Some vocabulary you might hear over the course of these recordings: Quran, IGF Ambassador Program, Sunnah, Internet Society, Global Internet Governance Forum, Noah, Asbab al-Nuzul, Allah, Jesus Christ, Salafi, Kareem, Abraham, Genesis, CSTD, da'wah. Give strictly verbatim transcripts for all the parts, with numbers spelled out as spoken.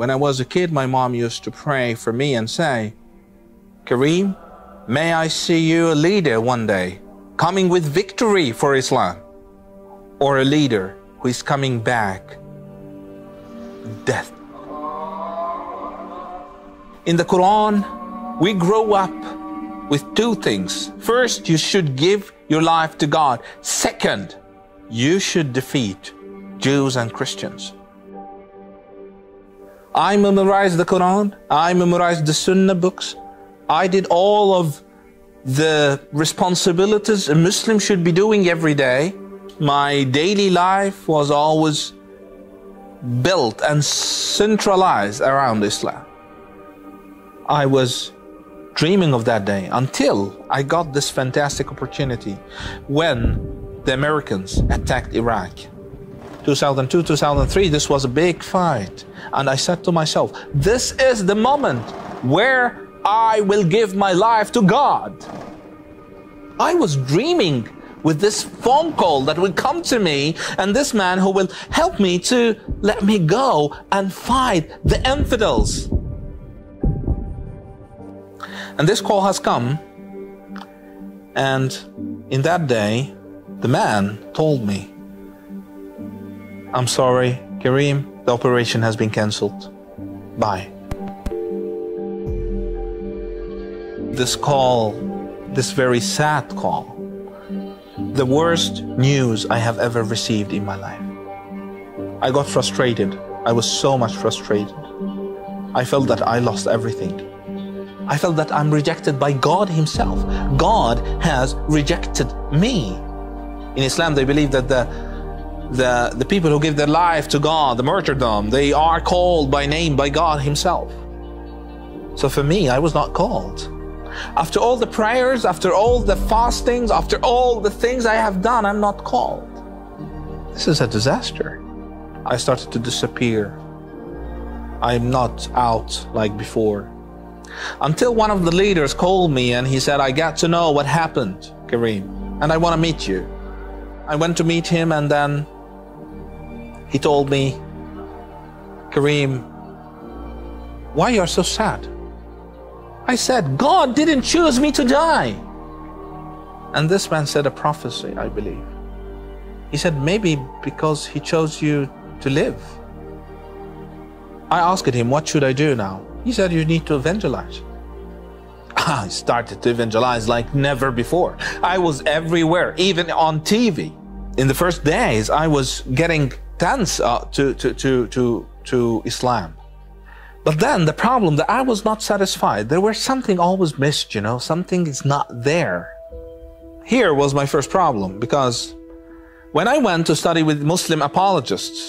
When I was a kid, my mom used to pray for me and say, Kareem, may I see you a leader one day, coming with victory for Islam, or a leader who is coming back, death. In the Quran, we grow up with two things. First, you should give your life to God. Second, you should defeat Jews and Christians. I memorized the Quran, I memorized the Sunnah books, I did all of the responsibilities a Muslim should be doing every day. My daily life was always built and centralized around Islam. I was dreaming of that day until I got this fantastic opportunity when the Americans attacked Iraq. two thousand two, two thousand three, this was a big fight. And I said to myself, this is the moment where I will give my life to God. I was dreaming with this phone call that will come to me and this man who will help me to let me go and fight the infidels. And this call has come. And in that day, the man told me, I'm sorry, Kareem, the operation has been cancelled. Bye. This call, this very sad call, the worst news I have ever received in my life. I got frustrated. I was so much frustrated. I felt that I lost everything. I felt that I'm rejected by God Himself. God has rejected me. In Islam, they believe that the The, the people who give their life to God, the martyrdom, they are called by name by God Himself. So for me, I was not called. After all the prayers, after all the fastings, after all the things I have done, I'm not called. This is a disaster. I started to disappear. I'm not out like before. Until one of the leaders called me and he said, I got to know what happened, Kareem, and I want to meet you. I went to meet him and then he told me, Kareem, why you are so sad? I said, God didn't choose me to die. And this man said a prophecy, I believe. He said, maybe because He chose you to live. I asked him, what should I do now? He said, you need to evangelize. I started to evangelize like never before. I was everywhere, even on T V. In the first days, I was getting tense uh, to, to, to, to, to Islam. But then the problem that I was not satisfied, there was something always missed, you know, something is not there. Here was my first problem, because when I went to study with Muslim apologists,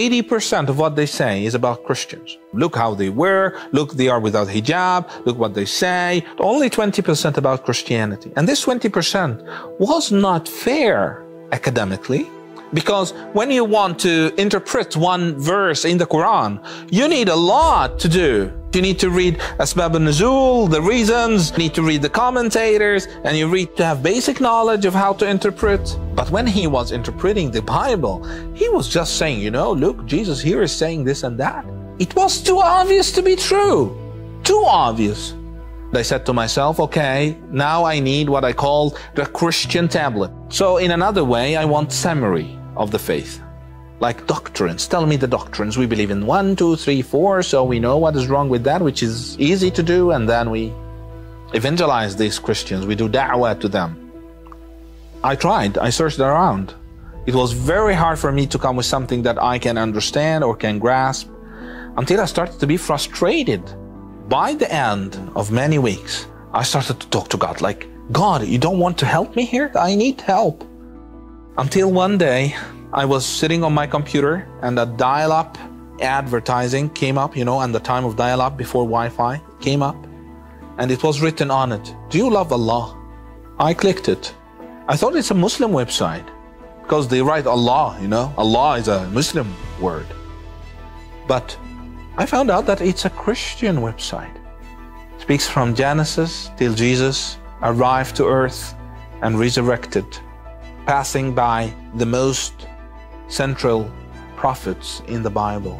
eighty percent of what they say is about Christians. Look how they were, look they are without hijab, look what they say. Only twenty percent about Christianity. And this twenty percent was not fair academically, because when you want to interpret one verse in the Quran, you need a lot to do. You need to read Asbab al-Nuzul, the reasons, you need to read the commentators, and you read to have basic knowledge of how to interpret. But when he was interpreting the Bible, he was just saying, you know, look, Jesus here is saying this and that. It was too obvious to be true. Too obvious. I said to myself, okay, now I need what I call the Christian tablet. So in another way, I want summary of the faith. Like doctrines, tell me the doctrines. We believe in one, two, three, four, so we know what is wrong with that, which is easy to do, and then we evangelize these Christians, we do da'wah to them. I tried, I searched around. It was very hard for me to come with something that I can understand or can grasp, until I started to be frustrated. By the end of many weeks, I started to talk to God, like, God, you don't want to help me here? I need help. Until one day, I was sitting on my computer and a dial-up advertising came up, you know, and the time of dial-up before Wi-Fi came up, and it was written on it, do you love Allah? I clicked it. I thought it's a Muslim website, because they write Allah, you know, Allah is a Muslim word. But I found out that it's a Christian website. It speaks from Genesis till Jesus arrived to earth and resurrected, passing by the most central prophets in the Bible.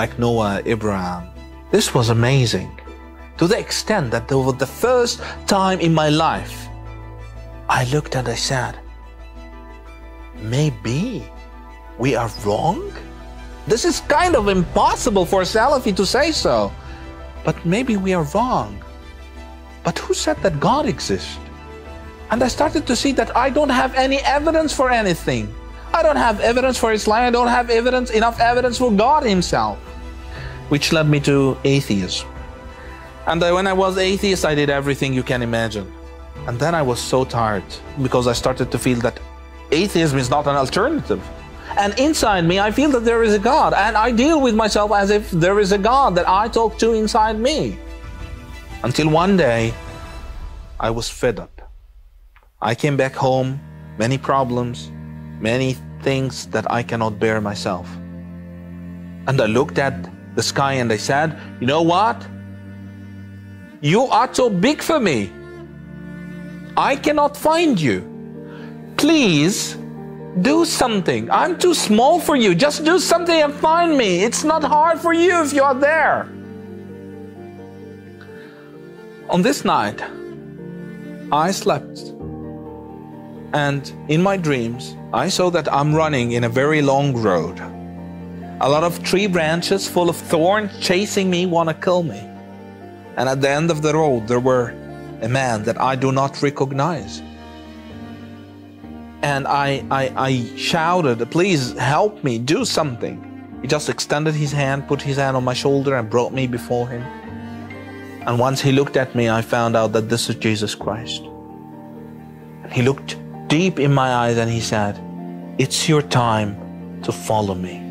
like Noah, Abraham. This was amazing, to the extent that for the first time in my life, I looked and I said, maybe we are wrong? This is kind of impossible for Salafi to say so, but maybe we are wrong. But who said that God exists? And I started to see that I don't have any evidence for anything. I don't have evidence for Islam, I don't have evidence, enough evidence for God himself. Which led me to atheism. And when I was atheist, I did everything you can imagine. And then I was so tired, because I started to feel that atheism is not an alternative. And inside me, I feel that there is a God, and I deal with myself as if there is a God that I talk to inside me. Until one day, I was fed up. I came back home, many problems, many things that I cannot bear myself. And I looked at the sky and I said, you know what? You are too big for me. I cannot find you. Please do something. I'm too small for you. Just do something and find me. It's not hard for you if you are there. On this night, I slept. And in my dreams, I saw that I'm running in a very long road. A lot of tree branches full of thorns chasing me, want to kill me. And at the end of the road, there were a man that I do not recognize. And I, I, I shouted, please help me, do something. He just extended his hand, put his hand on my shoulder and brought me before him. And once he looked at me, I found out that this is Jesus Christ. And he looked deep in my eyes and he said, it's your time to follow me.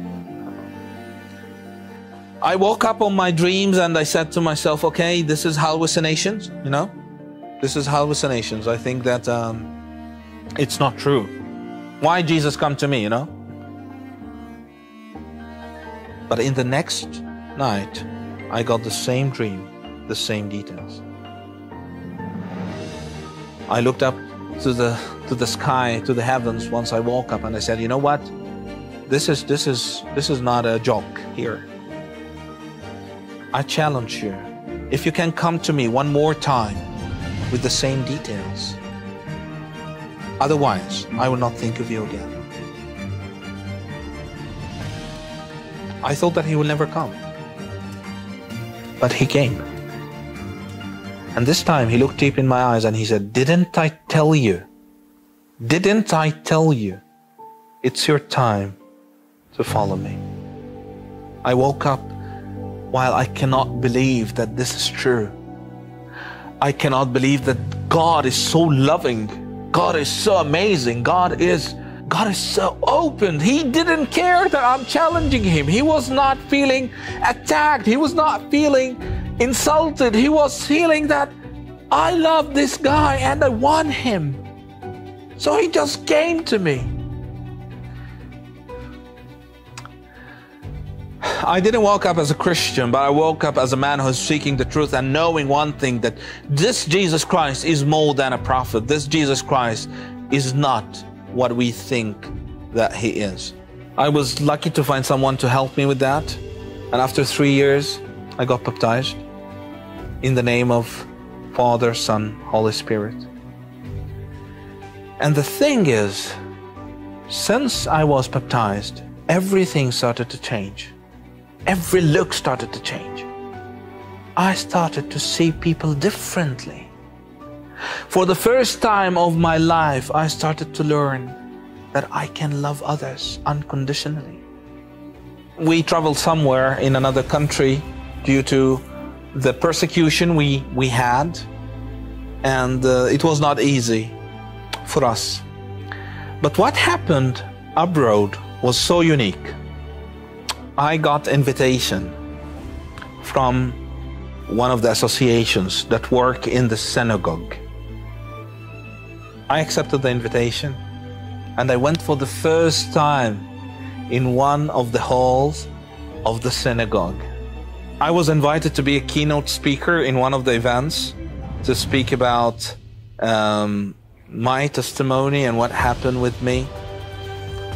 I woke up on my dreams and I said to myself, okay, this is hallucinations, you know, this is hallucinations. I think that um, it's not true. Why Jesus come to me, you know? But in the next night, I got the same dream, the same details. I looked up to the, to the sky, to the heavens once I woke up and I said, you know what? This is, this is, this is not a joke here. I challenge you, if you can come to me one more time with the same details, otherwise I will not think of you again. I thought that he will never come, but he came. And this time he looked deep in my eyes and he said, didn't I tell you? Didn't I tell you? It's your time to follow me. I woke up. While I cannot believe that this is true, I cannot believe that God is so loving, God is so amazing, God is, God is so open. He didn't care that I'm challenging him. He was not feeling attacked. He was not feeling insulted. He was feeling that I love this guy and I want him. So he just came to me. I didn't wake up as a Christian, but I woke up as a man who's seeking the truth and knowing one thing, that this Jesus Christ is more than a prophet. This Jesus Christ is not what we think that he is. I was lucky to find someone to help me with that. And after three years, I got baptized in the name of Father, Son, Holy Spirit. And the thing is, since I was baptized, everything started to change. Every look started to change. I started to see people differently. For the first time of my life, I started to learn that I can love others unconditionally. We traveled somewhere in another country due to the persecution we, we had, and uh, it was not easy for us. But what happened abroad was so unique. I got invitation from one of the associations that work in the synagogue. I accepted the invitation and I went for the first time in one of the halls of the synagogue. I was invited to be a keynote speaker in one of the events to speak about um, my testimony and what happened with me.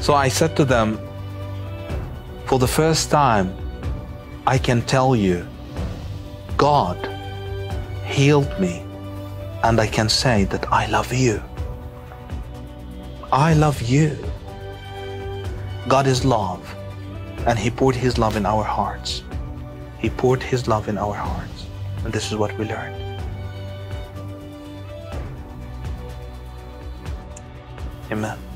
So I said to them, for the first time, I can tell you, God healed me, and I can say that I love you. I love you. God is love, and He poured His love in our hearts. He poured His love in our hearts, and this is what we learned. Amen.